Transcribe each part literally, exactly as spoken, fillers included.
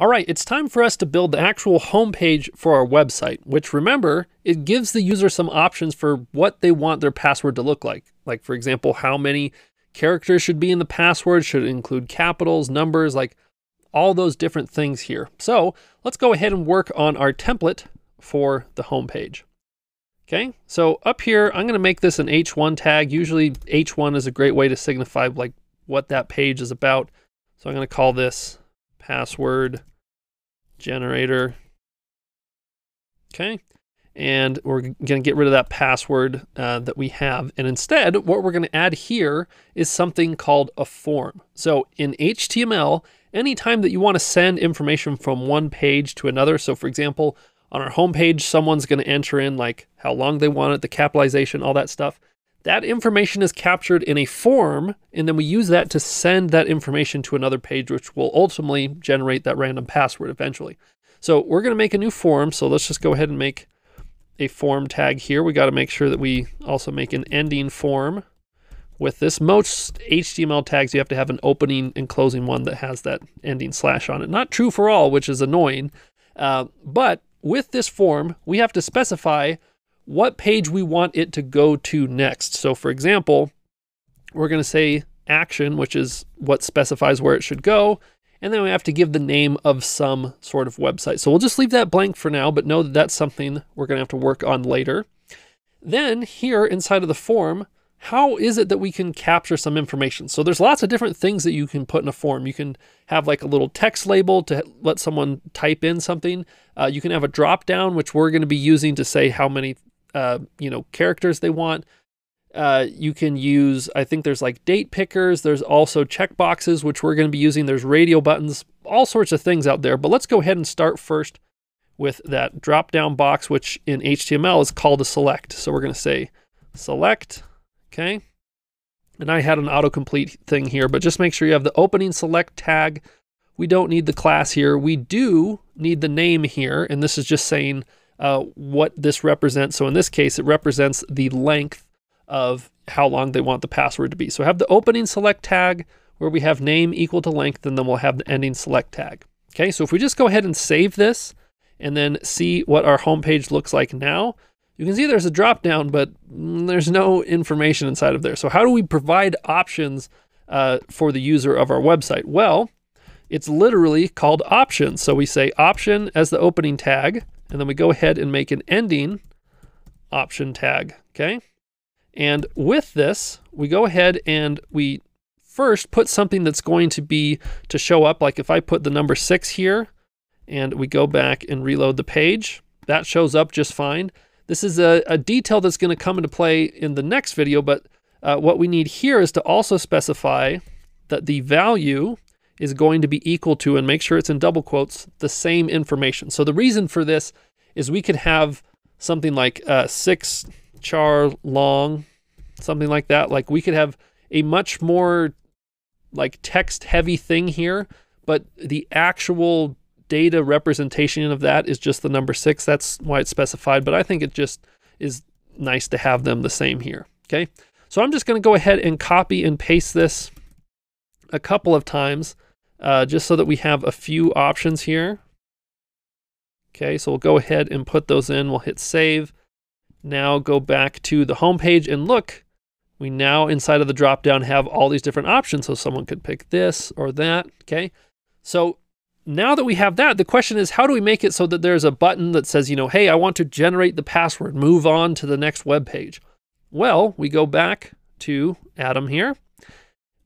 All right, it's time for us to build the actual homepage for our website, which remember, it gives the user some options for what they want their password to look like. Like for example, how many characters should be in the password, should it include capitals, numbers, like all those different things here. So let's go ahead and work on our template for the homepage. Okay, so up here, I'm gonna make this an H one tag. Usually H one is a great way to signify like what that page is about. So I'm gonna call this password generator. Okay, and we're gonna get rid of that password uh, that we have, and instead what we're gonna add here is something called a form. So in H T M L, anytime that you want to send information from one page to another, so for example on our homepage someone's gonna enter in like how long they want it, the capitalization, all that stuff, that information is captured in a form, and then we use that to send that information to another page, which will ultimately generate that random password eventually. So we're gonna make a new form. So let's just go ahead and make a form tag here. We gotta make sure that we also make an ending form with this. Most H T M L tags, you have to have an opening and closing one that has that ending slash on it. Not true for all, which is annoying. Uh, but with this form, we have to specify what page we want it to go to next. So for example, we're gonna say action, which is what specifies where it should go. And then we have to give the name of some sort of website. So we'll just leave that blank for now, but know that that's something we're gonna have to work on later. Then here inside of the form, how is it that we can capture some information? So there's lots of different things that you can put in a form. You can have like a little text label to let someone type in something. Uh, you can have a drop down, which we're gonna be using to say how many uh, you know, characters they want. Uh, you can use, I think there's like date pickers. There's also checkboxes, which we're going to be using. There's radio buttons, all sorts of things out there, but let's go ahead and start first with that drop-down box, which in H T M L is called a select. So we're going to say select. Okay. And I had an autocomplete thing here, but just make sure you have the opening select tag. We don't need the class here. We do need the name here. And this is just saying Uh, what this represents. So in this case, it represents the length of how long they want the password to be. So have the opening select tag where we have name equal to length, and then we'll have the ending select tag. Okay, so if we just go ahead and save this and then see what our homepage looks like now, you can see there's a drop down, but there's no information inside of there. So how do we provide options uh, for the user of our website? Well, it's literally called options. So we say option as the opening tag, and then we go ahead and make an ending option tag, okay? And with this, we go ahead and we first put something that's going to be to show up. Like if I put the number six here and we go back and reload the page, that shows up just fine. This is a, a detail that's gonna come into play in the next video, but uh, what we need here is to also specify that the value is going to be equal to, and make sure it's in double quotes, the same information. So the reason for this is we could have something like uh, six char long, something like that. Like we could have a much more like text heavy thing here, but the actual data representation of that is just the number six. That's why it's specified, but I think it just is nice to have them the same here, okay? So I'm just gonna go ahead and copy and paste this a couple of times, Uh, just so that we have a few options here. Okay, so we'll go ahead and put those in. We'll hit save. Now go back to the home page and look, we now inside of the drop down have all these different options. So someone could pick this or that, okay? So now that we have that, the question is how do we make it so that there's a button that says, you know, hey, I want to generate the password, move on to the next web page. Well, we go back to Adam here.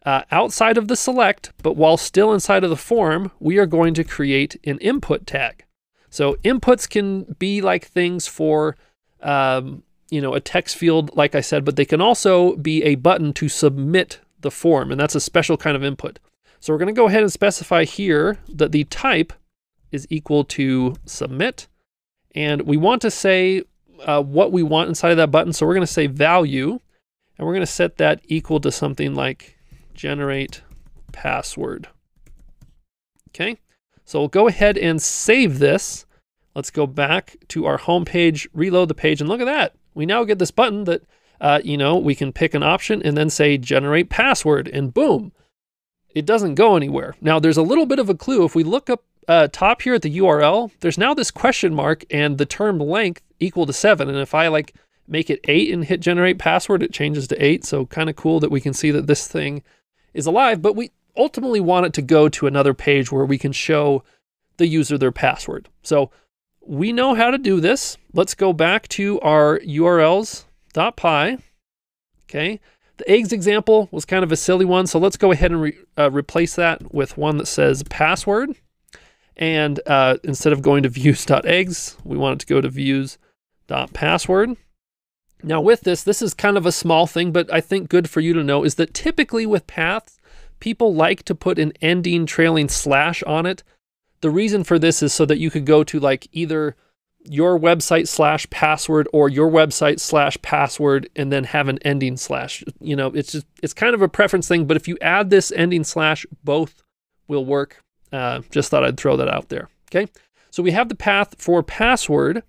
Uh, outside of the select, but while still inside of the form, we are going to create an input tag. So inputs can be like things for, um, you know, a text field, like I said, but they can also be a button to submit the form, and that's a special kind of input. So we're gonna go ahead and specify here that the type is equal to submit, and we want to say uh, what we want inside of that button. So we're gonna say value, and we're gonna set that equal to something like generate password. Okay, so we'll go ahead and save this. Let's go back to our home page, reload the page, and look at that. We now get this button that, uh, you know, we can pick an option and then say generate password, and boom, it doesn't go anywhere. Now there's a little bit of a clue. If we look up uh, top here at the U R L, there's now this question mark and the term length equal to seven. And if I like make it eight and hit generate password, it changes to eight. So kind of cool that we can see that this thing is alive, but we ultimately want it to go to another page where we can show the user their password. So we know how to do this. Let's go back to our U R Ls dot p y. Okay. The eggs example was kind of a silly one. So let's go ahead and re uh, replace that with one that says password. And uh, instead of going to views.eggs, we want it to go to views.password. Now with this, this is kind of a small thing, but I think good for you to know is that typically with paths, people like to put an ending trailing slash on it. The reason for this is so that you could go to like either your website slash password or your website slash password and then have an ending slash. You know, it's just, it's kind of a preference thing, but if you add this ending slash, both will work. Uh, just thought I'd throw that out there. Okay. So we have the path for password.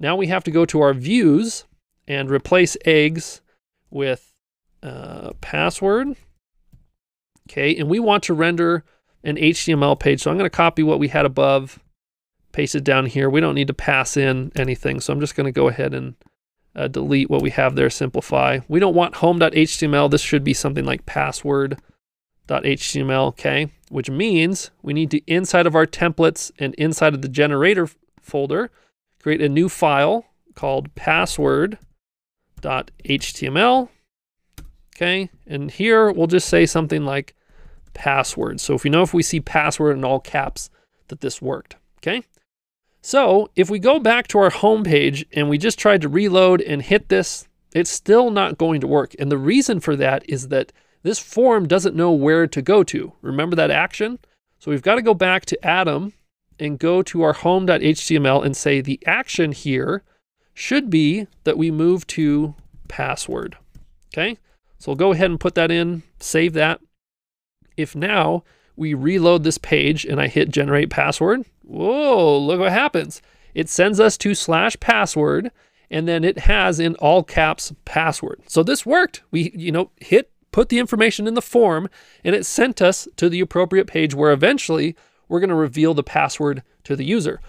Now we have to go to our views and replace eggs with uh, password. Okay. And we want to render an H T M L page. So I'm going to copy what we had above, paste it down here. We don't need to pass in anything. So I'm just going to go ahead and uh, delete what we have there, simplify. We don't want home.html. This should be something like password.html, okay? Which means we need to, inside of our templates and inside of the generator folder, create a new file called password.html, okay? And here we'll just say something like password. So if you know, if we see password in all caps, that this worked, okay? So if we go back to our home page and we just tried to reload and hit this, it's still not going to work. And the reason for that is that this form doesn't know where to go to. Remember that action? So we've got to go back to Adam and go to our home.html and say the action here should be that we move to password, okay? So we'll go ahead and put that in, save that. If now we reload this page and I hit generate password, whoa, look what happens. It sends us to slash password and then it has in all caps password. So this worked. We, you know, hit, put the information in the form and it sent us to the appropriate page where eventually we're going to reveal the password to the user.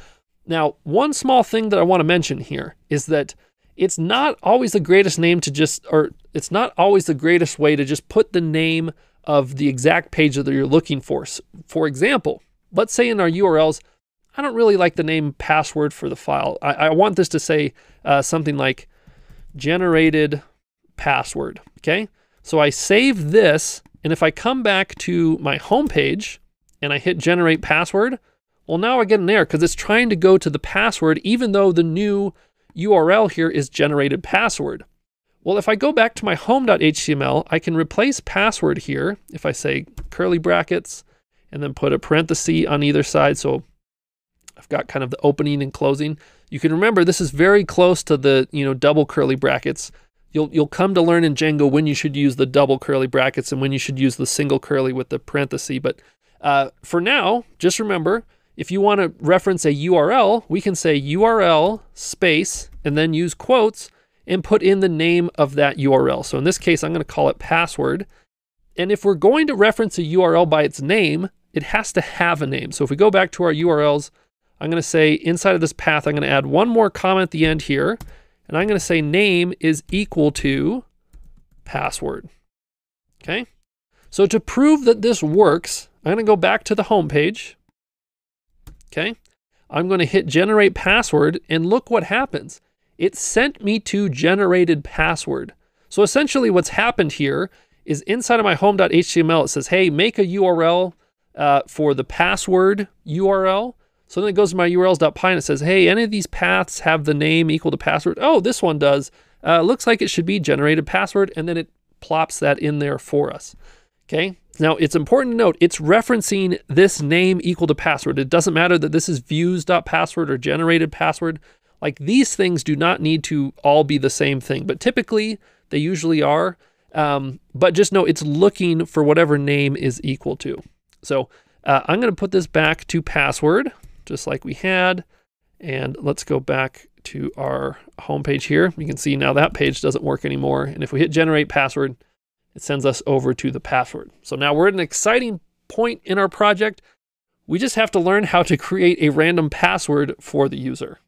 Now, one small thing that I want to mention here is that it's not always the greatest name to just, or it's not always the greatest way to just put the name of the exact page that you're looking for. For example, let's say in our U R Ls, I don't really like the name password for the file. I, I want this to say uh, something like generated password, okay? So I save this, and if I come back to my home page and I hit generate password, well, now I get an error because it's trying to go to the password even though the new U R L here is generated password. Well, if I go back to my home.html, I can replace password here. If I say curly brackets and then put a parenthesis on either side, so I've got kind of the opening and closing. You can remember this is very close to the, you know, double curly brackets. You'll, you'll come to learn in Django when you should use the double curly brackets and when you should use the single curly with the parenthesis. But uh, for now, just remember, if you want to reference a U R L, we can say U R L space and then use quotes and put in the name of that U R L. So in this case, I'm going to call it password. And if we're going to reference a U R L by its name, it has to have a name. So if we go back to our U R Ls, I'm going to say inside of this path, I'm going to add one more comment at the end here. And I'm going to say name is equal to password. Okay. So to prove that this works, I'm going to go back to the home page. Okay. I'm going to hit generate password and look what happens. It sent me to generated password. So essentially what's happened here is inside of my home.html, it says, hey, make a U R L uh, for the password U R L. So then it goes to my U R Ls dot p y and it says, hey, any of these paths have the name equal to password? Oh, this one does. Uh, looks like it should be generated password. And then it plops that in there for us. Okay. Now it's important to note, it's referencing this name equal to password. It doesn't matter that this is views.password or generated password. Like these things do not need to all be the same thing, but typically they usually are. Um, but just know it's looking for whatever name is equal to. So uh, I'm going to put this back to password just like we had. And let's go back to our homepage here. You can see now that page doesn't work anymore. And if we hit generate password, it sends us over to the password. So now we're at an exciting point in our project We just have to learn how to create a random password for the user.